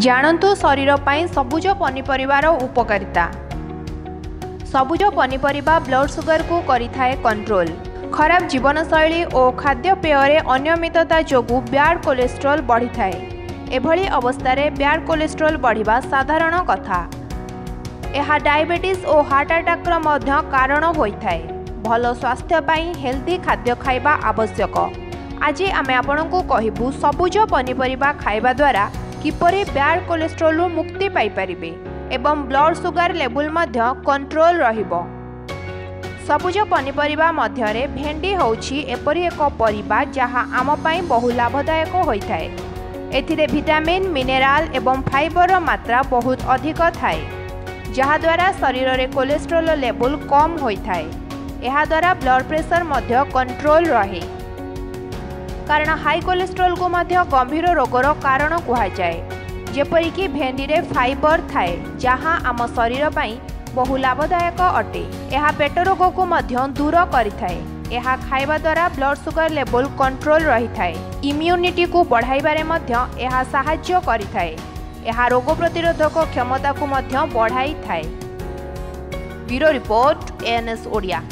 जानतु शरीर पर सबुज पनीपरिवार उपकारिता। सबुज पनीपरिवा blood sugar को करिथाए कंट्रोल। खराब जीवनशैली और खाद्यपेय अनियमितता जोगु ब्याड कोलेस्ट्रोल बढ़ी थाए। एभली अवस्था रे ब्याड कोलेस्ट्रोल बढ़िबा साधारण कथा। यह डायबिटीज और हार्ट अटैक रो मध्य कारण होइथाए। भलो स्वास्थ्य पई हेल्दी खाद्य खाइबा आवश्यक। आज आमे आपनकु कहिबू सबुज पनीपरिवा खाइबा द्वारा किपरि ब्याड कोलेस्ट्रोल मुक्ति पाई परिबे एवं ब्लड सुगर लेवल मध्य कंट्रोल रहिबो। सबुज पनीपरिवा मध्य रे भेंडी होउछि एपरि एक परिवा जहा आम पई बहु लाभदायक होइथाए। एथिरे विटामिन, मिनेराल एवं फाइबर मात्रा बहुत अधिक थाए, जहा द्वारा शरीर रे कोलेस्ट्रोल लेवल कम होइथाए। एहा द्वारा ब्लड प्रेशर मध्य कंट्रोल रहे, कारण हाई कोलेस्ट्रोल को मध्य गंभीर रोगर कारण कहुए। जेपरिक भेंडी रे फाइबर थाए, जहाँ आम शरीर पई बहु लाभदायक अटे। यह पेट रोग को मध्य दूर करिथाए। यह खाइबा द्वारा ब्लड सुगर लेवल कंट्रोल रही थाए। इम्यूनिटी को बढ़ाइबारे मध्य यह सहाय्य करिथाए। यह रोग प्रतिरोधक क्षमता को मध्य बढ़ाई थाए। Bureau report ANS Odia.